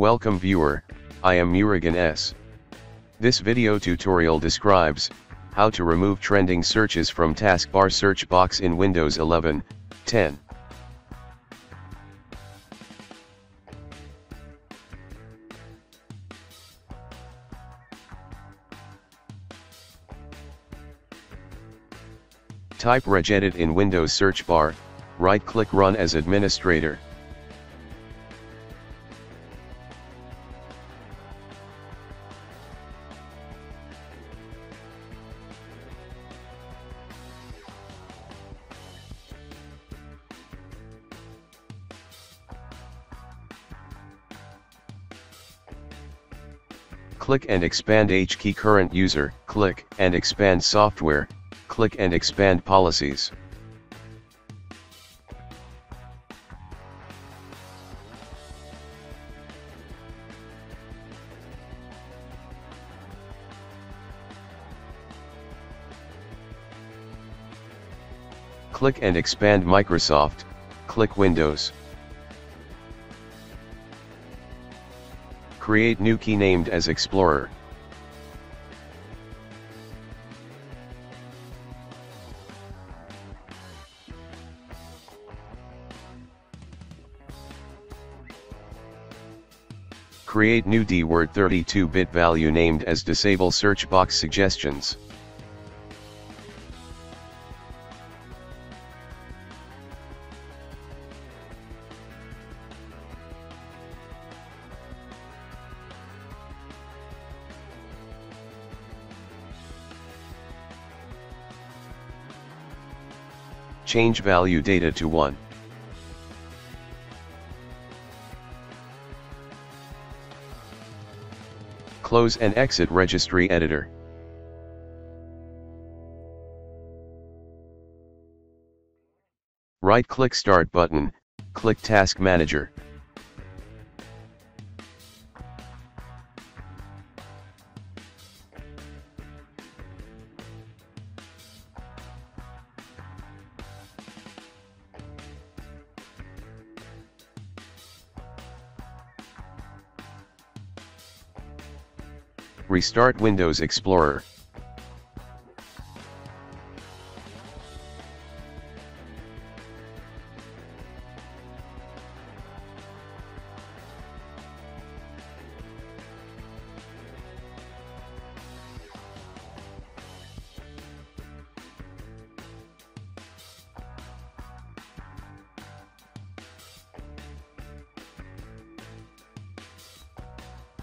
Welcome viewer, I am Murugan S. This video tutorial describes how to remove trending searches from Taskbar search box in Windows 11, 10. Type regedit in Windows search bar, right-click Run as administrator. Click and expand HKey current user, click and expand software, click and expand policies. Click and expand Microsoft, click Windows. Create new key named as Explorer. Create new DWORD 32-bit value named as Disable Search Box Suggestions. Change value data to 1. Close and exit Registry Editor. Right-click Start button, click Task Manager. Restart Windows Explorer.